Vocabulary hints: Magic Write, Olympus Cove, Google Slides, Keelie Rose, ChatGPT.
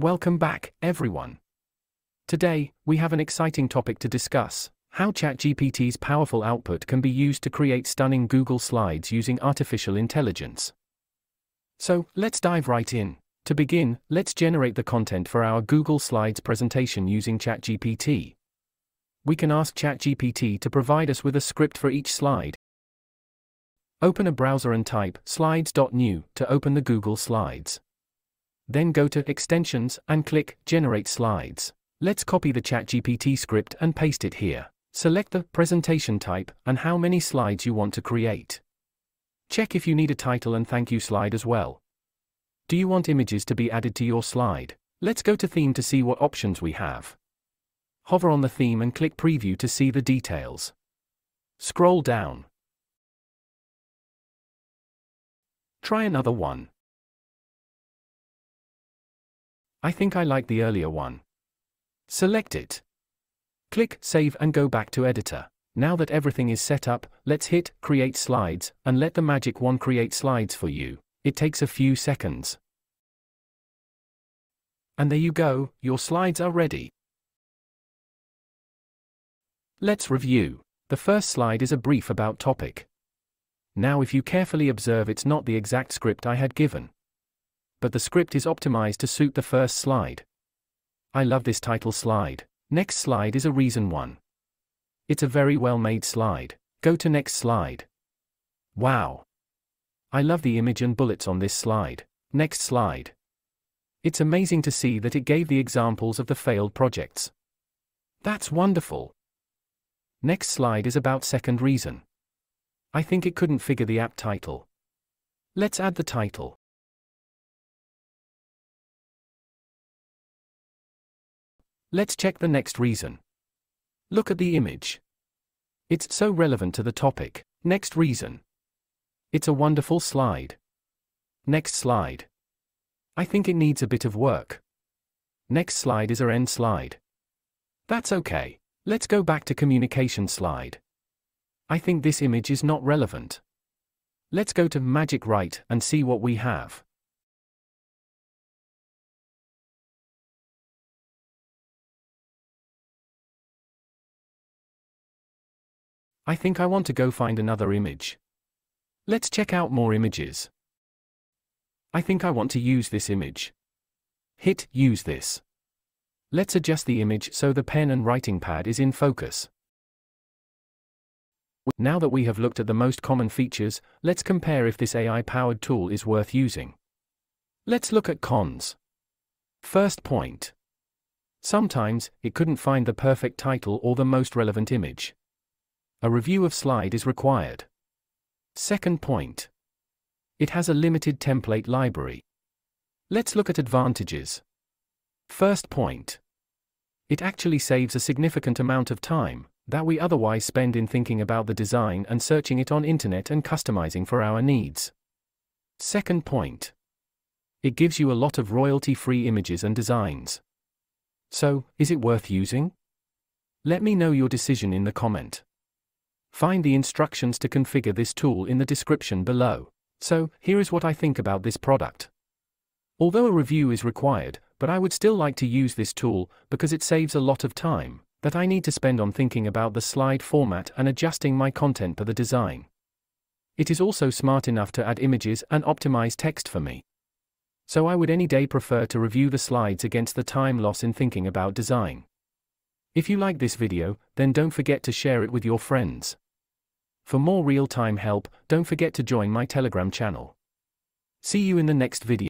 Welcome back, everyone. Today, we have an exciting topic to discuss: how ChatGPT's powerful output can be used to create stunning Google Slides using artificial intelligence. So, let's dive right in. To begin, let's generate the content for our Google Slides presentation using ChatGPT. We can ask ChatGPT to provide us with a script for each slide. Open a browser and type slides.new to open the Google Slides. Then go to Extensions and click Generate Slides. Let's copy the ChatGPT script and paste it here. Select the presentation type and how many slides you want to create. Check if you need a title and thank you slide as well. Do you want images to be added to your slide? Let's go to Theme to see what options we have. Hover on the theme and click Preview to see the details. Scroll down. Try another one. I think I like the earlier one. Select it. Click Save and go back to Editor. Now that everything is set up, let's hit Create Slides and let the Magic Wand create slides for you. It takes a few seconds. And there you go, your slides are ready. Let's review. The first slide is a brief about topic. Now if you carefully observe, it's not the exact script I had given, but the script is optimized to suit the first slide. I love this title slide. Next slide is a reason one. It's a very well-made slide. Go to next slide. Wow! I love the image and bullets on this slide. Next slide. It's amazing to see that it gave the examples of the failed projects. That's wonderful. Next slide is about second reason. I think it couldn't figure the app title. Let's add the title. Let's check the next reason. Look at the image. It's so relevant to the topic. Next reason. It's a wonderful slide. Next slide. I think it needs a bit of work. Next slide is our end slide. That's okay. Let's go back to communication slide. I think this image is not relevant. Let's go to Magic Write and see what we have. I think I want to go find another image. Let's check out more images. I think I want to use this image. Hit Use This. Let's adjust the image so the pen and writing pad is in focus. Now that we have looked at the most common features, let's compare if this AI-powered tool is worth using. Let's look at cons. First point. Sometimes, it couldn't find the perfect title or the most relevant image. A review of slide is required. Second point. It has a limited template library. Let's look at advantages. First point. It actually saves a significant amount of time that we otherwise spend in thinking about the design and searching it on internet and customizing for our needs. Second point. It gives you a lot of royalty-free images and designs. So, is it worth using? Let me know your decision in the comment. Find the instructions to configure this tool in the description below. So, here is what I think about this product. Although a review is required, but I would still like to use this tool because it saves a lot of time that I need to spend on thinking about the slide format and adjusting my content per the design. It is also smart enough to add images and optimize text for me. So I would any day prefer to review the slides against the time loss in thinking about design. If you like this video, then don't forget to share it with your friends. For more real-time help, don't forget to join my Telegram channel. See you in the next video.